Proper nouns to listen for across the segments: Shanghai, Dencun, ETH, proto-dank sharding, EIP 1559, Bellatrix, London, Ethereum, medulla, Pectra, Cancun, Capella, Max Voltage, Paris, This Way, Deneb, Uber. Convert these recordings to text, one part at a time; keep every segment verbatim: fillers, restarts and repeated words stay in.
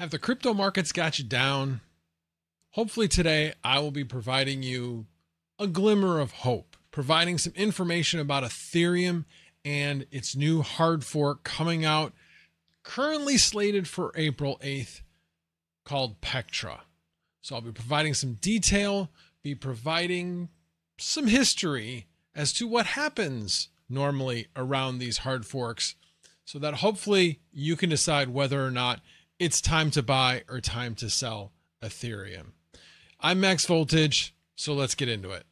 Have the crypto markets got you down? Hopefully today I will be providing you a glimmer of hope, providing some information about Ethereum and its new hard fork coming out, currently slated for April eighth, called Pectra. So I'll be providing some detail, be providing some history as to what happens normally around these hard forks, so that hopefully you can decide whether or not it's time to buy or time to sell Ethereum. I'm Max Voltage, so let's get into it.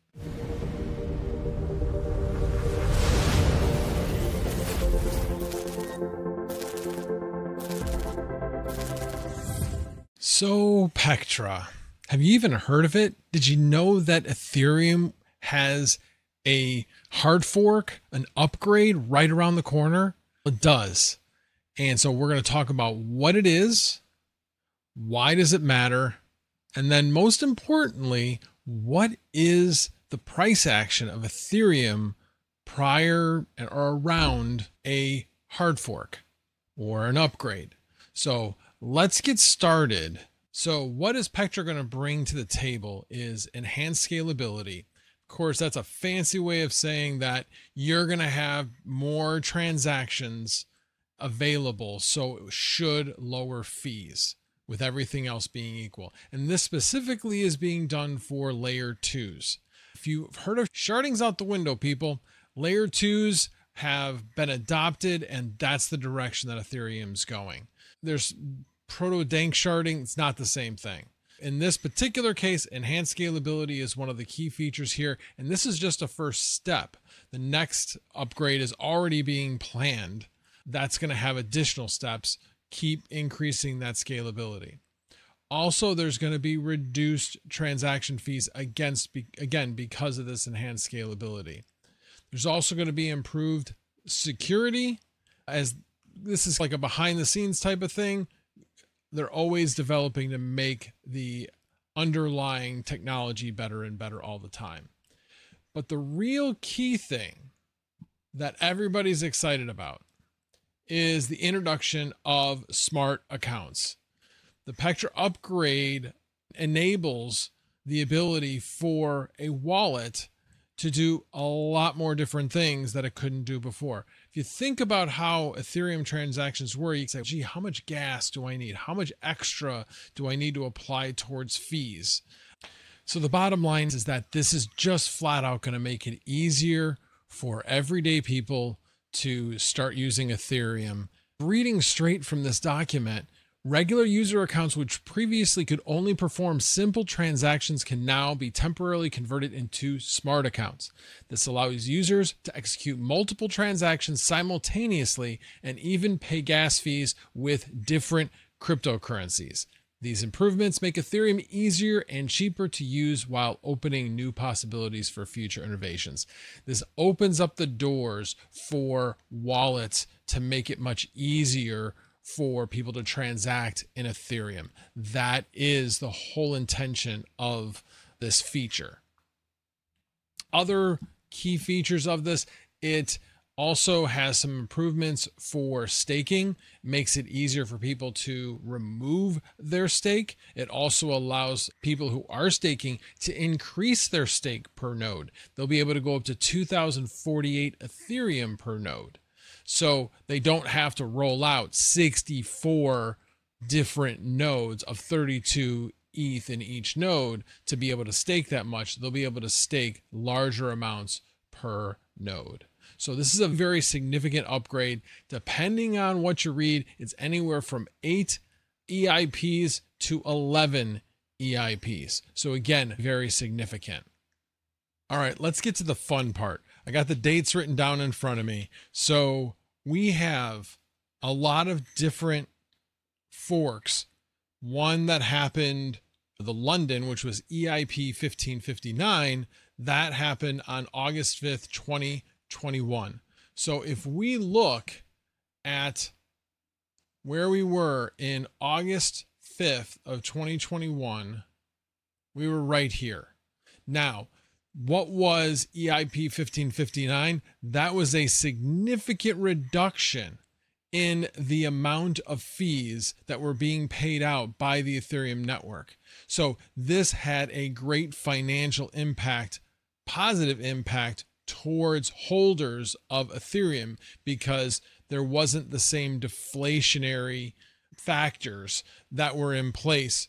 So Pectra, have you even heard of it? Did you know that Ethereum has a hard fork, an upgrade right around the corner? It does. And so we're going to talk about what it is, why does it matter, and then most importantly, what is the price action of Ethereum prior or around a hard fork or an upgrade? So let's get started. So what is Pectra going to bring to the table is enhanced scalability. Of course, that's a fancy way of saying that you're going to have more transactions available, so it should lower fees with everything else being equal. And this specifically is being done for layer twos. If you've heard of sharding's out the window, people, layer twos have been adopted, and that's the direction that Ethereum's going. There's proto-dank sharding. It's not the same thing. In this particular case, enhanced scalability is one of the key features here, and this is just a first step. The next upgrade is already being planned. That's going to have additional steps. Keep increasing that scalability. Also, there's going to be reduced transaction fees against, again, because of this enhanced scalability. There's also going to be improved security, as this is like a behind the scenes type of thing. They're always developing to make the underlying technology better and better all the time. But the real key thing that everybody's excited about is the introduction of smart accounts. The Pectra upgrade enables the ability for a wallet to do a lot more different things that it couldn't do before. If you think about how Ethereum transactions were, you say, gee, how much gas do I need? How much extra do I need to apply towards fees? So the bottom line is that this is just flat out going to make it easier for everyday people to start using Ethereum. Reading straight from this document, regular user accounts which previously could only perform simple transactions can now be temporarily converted into smart accounts. This allows users to execute multiple transactions simultaneously and even pay gas fees with different cryptocurrencies. These improvements make Ethereum easier and cheaper to use while opening new possibilities for future innovations. This opens up the doors for wallets to make it much easier for people to transact in Ethereum. That is the whole intention of this feature. Other key features of this, it also has some improvements for staking, makes it easier for people to remove their stake. It also allows people who are staking to increase their stake per node. They'll be able to go up to two thousand forty-eight Ethereum per node. So they don't have to roll out sixty-four different nodes of thirty-two E T H in each node to be able to stake that much. They'll be able to stake larger amounts per node. So this is a very significant upgrade. Depending on what you read, it's anywhere from eight E I Ps to eleven E I Ps. So again, very significant. All right, let's get to the fun part. I got the dates written down in front of me. So we have a lot of different forks. One that happened, the London, which was E I P fifteen fifty-nine, that happened on August fifth, twenty twenty-one. So if we look at where we were in August fifth of twenty twenty-one, we were right here. Now, what was E I P fifteen fifty-nine? That was a significant reduction in the amount of fees that were being paid out by the Ethereum network. So this had a great financial impact, positive impact towards holders of Ethereum, because there wasn't the same deflationary factors that were in place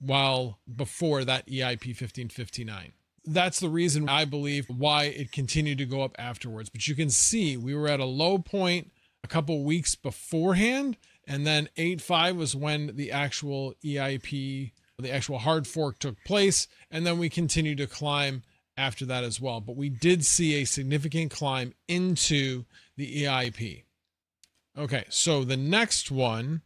while before that E I P fifteen fifty-nine. That's the reason I believe why it continued to go up afterwards. But you can see we were at a low point a couple weeks beforehand, and then eight point five was when the actual E I P, the actual hard fork took place, and then we continued to climb after that as well. But we did see a significant climb into the E I P. Okay, so the next one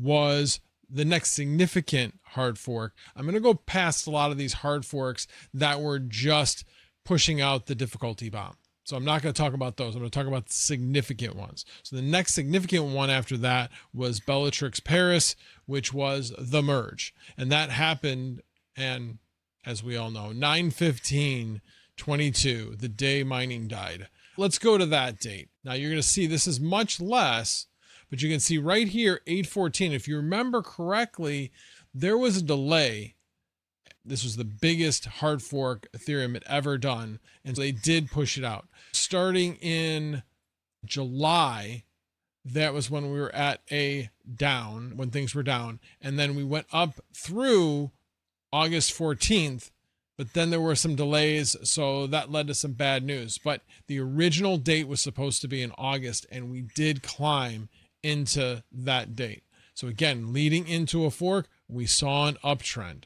was the next significant hard fork. I'm going to go past a lot of these hard forks that were just pushing out the difficulty bomb. So I'm not going to talk about those. I'm going to talk about the significant ones. So the next significant one after that was Bellatrix Paris, which was the merge. And that happened, and as we all know, nine fifteen twenty-two, the day mining died. Let's go to that date. Now you're going to see this is much less, but you can see right here, eight fourteen. If you remember correctly, there was a delay. This was the biggest hard fork Ethereum had ever done, and they did push it out. Starting in July, that was when we were at a down, when things were down, and then we went up through August fourteenth, but then there were some delays, so that led to some bad news. But the original date was supposed to be in August, and we did climb into that date. So again, leading into a fork, we saw an uptrend.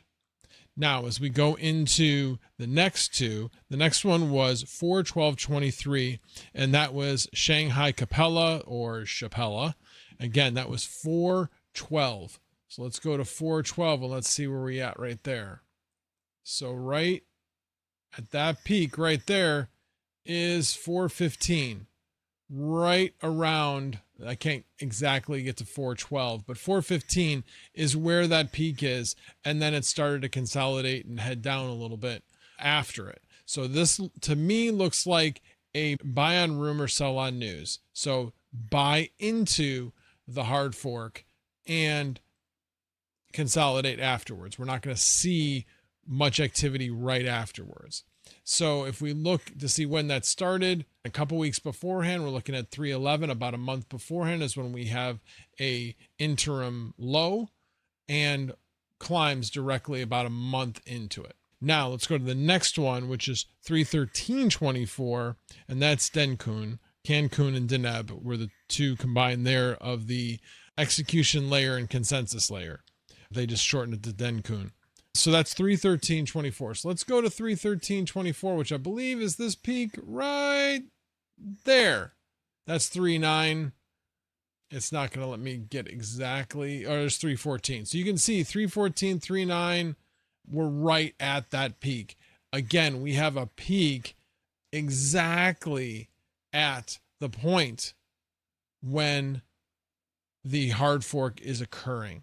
Now, as we go into the next two, the next one was four twelve twenty-three, and that was Shanghai Capella or Chapella. Again, that was four twelve. So let's go to four twelve and let's see where we're at right there. So right at that peak right there is four fifteen, right around, I can't exactly get to four twelve, but four fifteen is where that peak is, and then it started to consolidate and head down a little bit after it. So this, to me, looks like a buy on rumor, sell on news. So buy into the hard fork and consolidate afterwards. We're not going to see much activity right afterwards. So if we look to see when that started, a couple weeks beforehand, we're looking at three eleven. About a month beforehand is when we have a interim low, and climbs directly about a month into it. Now let's go to the next one, which is three thirteen twenty-four, and that's Dencun. Cancun and Deneb were the two combined there of the execution layer and consensus layer. They just shortened it to Dencun. So that's three thirteen twenty-four. So let's go to three thirteen twenty-four, which I believe is this peak right there. That's three nine. It's not going to let me get exactly, or there's three fourteen. So you can see three fourteen, three nine, we're right at that peak. Again, we have a peak exactly at the point when the hard fork is occurring.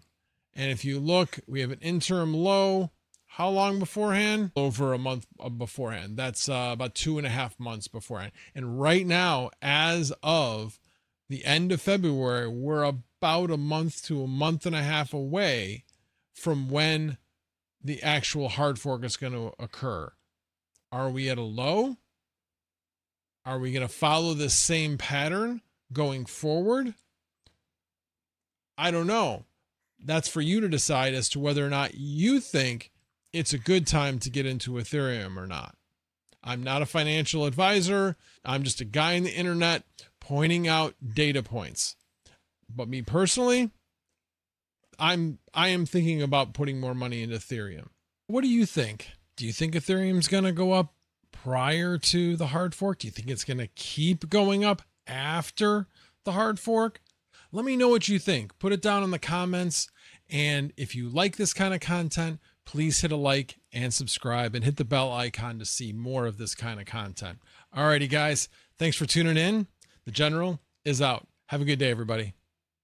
And if you look, we have an interim low. How long beforehand? Over a month beforehand. That's uh, about two and a half months beforehand. And right now, as of the end of February, we're about a month to a month and a half away from when the actual hard fork is going to occur. Are we at a low? Are we going to follow the same pattern going forward? I don't know. That's for you to decide as to whether or not you think it's a good time to get into Ethereum or not. I'm not a financial advisor. I'm just a guy on the internet pointing out data points. But me personally, I'm, I am thinking about putting more money into Ethereum. What do you think? Do you think Ethereum's going to go up prior to the hard fork? Do you think it's going to keep going up after the hard fork? Let me know what you think. Put it down in the comments. And if you like this kind of content, please hit a like and subscribe and hit the bell icon to see more of this kind of content. Alrighty, guys. Thanks for tuning in. The General is out. Have a good day, everybody.